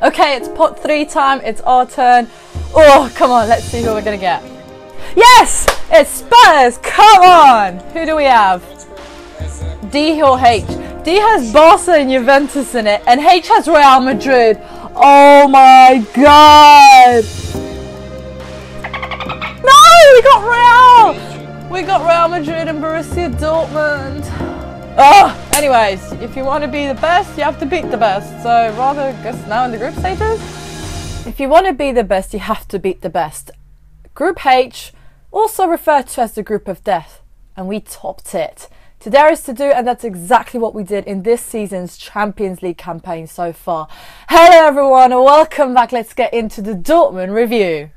Okay, it's pot three time. It's our turn. Oh, come on. Let's see who we're going to get. Yes! It's Spurs! Come on! Who do we have? D or H? D has Barça and Juventus in it. And H has Real Madrid. Oh my god! No! We got Real! We got Real Madrid and Borussia Dortmund. Oh! Anyways, if you want to be the best, you have to beat the best. So rather, I guess now in the group stages. If you want to be the best, you have to beat the best. Group H, also referred to as the group of death, and we topped it. To dare is to do, and that's exactly what we did in this season's Champions League campaign so far. Hello everyone, welcome back. Let's get into the Dortmund review.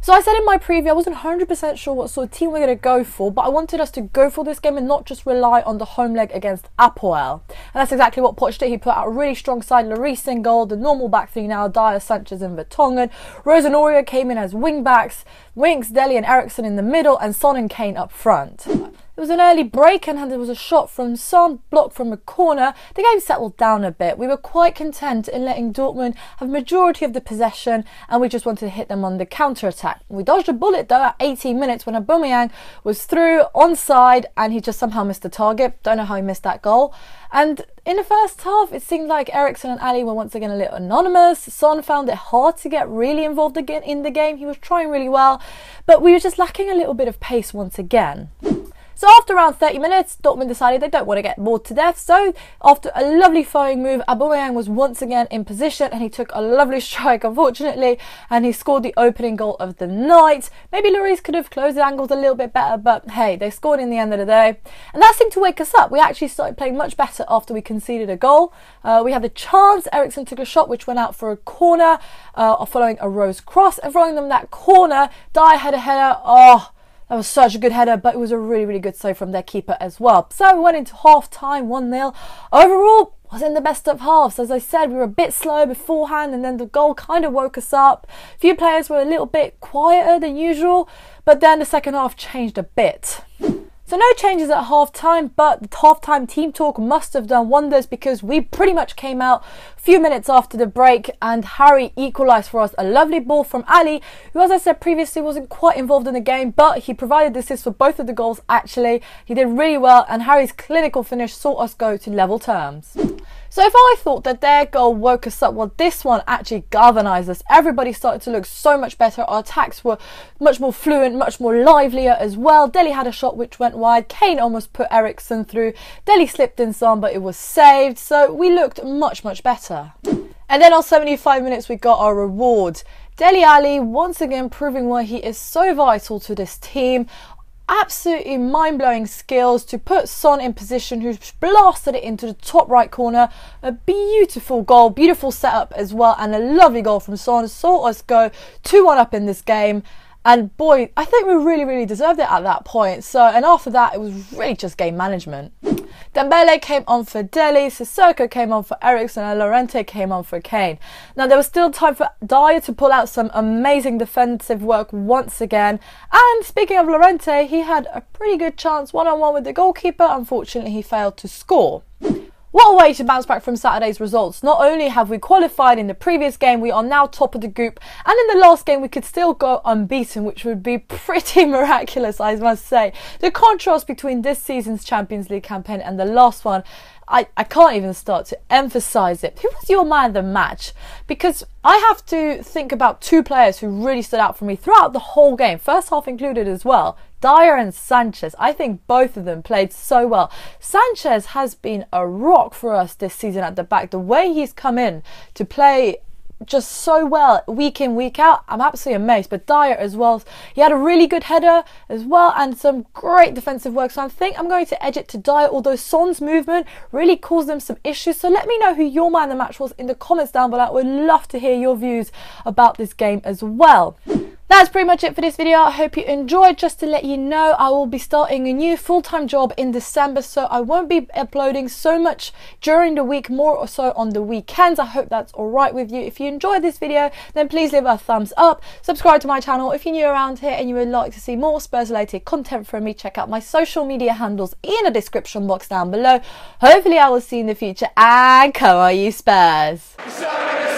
So I said in my preview I wasn't 100% sure what sort of team we're going to go for, but I wanted us to go for this game and not just rely on the home leg against Apoel. And that's exactly what Poch did. He put out a really strong side, Lloris in goal, the normal back three now, Dier, Sanchez and Vertonghen. Aurier came in as wing-backs, Winks, Dele and Eriksen in the middle, and Son and Kane up front. It was an early break and there was a shot from Son, blocked from a corner. The game settled down a bit. We were quite content in letting Dortmund have majority of the possession and we just wanted to hit them on the counter-attack. We dodged a bullet though at 18 minutes when Aubameyang was through, onside, and he just somehow missed the target. Don't know how he missed that goal. And in the first half, it seemed like Eriksen and Ali were once again a little anonymous. Son found it hard to get really involved again in the game. He was trying really well, but we were just lacking a little bit of pace once again. So after around 30 minutes, Dortmund decided they don't want to get bored to death. So after a lovely throwing move, Aubameyang was once again in position and he took a lovely strike, unfortunately, and he scored the opening goal of the night. Maybe Lloris could have closed the angles a little bit better, but hey, they scored in the end of the day. And that seemed to wake us up. We actually started playing much better after we conceded a goal. We had the chance. Eriksen took a shot which went out for a corner following a Rose cross, and throwing them that corner, Dier had a header. Oh, that was such a good header, but it was a really, really good save from their keeper as well. So we went into half-time, 1-0. Overall, wasn't the best of halves. As I said, we were a bit slow beforehand, and then the goal kind of woke us up. A few players were a little bit quieter than usual, but then the second half changed a bit. So no changes at half-time, but the half-time team talk must have done wonders because we pretty much came out a few minutes after the break and Harry equalised for us. A lovely ball from Ali, who, as I said previously, wasn't quite involved in the game, but he provided the assist for both of the goals, actually. He did really well, and Harry's clinical finish saw us go to level terms. So if I thought that their goal woke us up, well, this one actually galvanised us. Everybody started to look so much better. Our attacks were much more fluent, much more livelier as well. Dele had a shot which went wide. Kane almost put Eriksen through. Dele slipped in some, but it was saved. So we looked much, much better. And then on 75 minutes, we got our reward. Dele Alli once again proving why he is so vital to this team. Absolutely mind-blowing skills to put Son in position, who blasted it into the top right corner. A beautiful goal, beautiful setup as well, and a lovely goal from Son. Saw us go 2-1 up in this game, and boy, I think we really, really deserved it at that point. So, and after that, it was really just game management. Dembele came on for Dele, Sissoko came on for Eriksen, and Llorente came on for Kane. Now there was still time for Dier to pull out some amazing defensive work once again. And speaking of Llorente, he had a pretty good chance one-on-one with the goalkeeper. Unfortunately, he failed to score. What a way to bounce back from Saturday's results. Not only have we qualified in the previous game, we are now top of the group, and in the last game we could still go unbeaten, which would be pretty miraculous, I must say. The contrast between this season's Champions League campaign and the last one, I can't even start to emphasise it. Who was your man of the match? Because I have to think about two players who really stood out for me throughout the whole game, first half included as well. Dier and Sanchez. I think both of them played so well. Sanchez has been a rock for us this season at the back. The way he's come in to play just so well week in, week out, I'm absolutely amazed. But Dier as well, he had a really good header as well and some great defensive work, so I think I'm going to edge it to Dier, although Son's movement really caused them some issues. So let me know who your man of the match was in the comments down below. I would love to hear your views about this game as well. That's pretty much it for this video. I hope you enjoyed. Just to let you know, I will be starting a new full-time job in December, so I won't be uploading so much during the week, more or so on the weekends. I hope that's all right with you. If you enjoyed this video, then please leave a thumbs up. Subscribe to my channel if you're new around here and you would like to see more Spurs-related content from me. Check out my social media handles in the description box down below. Hopefully I will see you in the future, and come on you Spurs!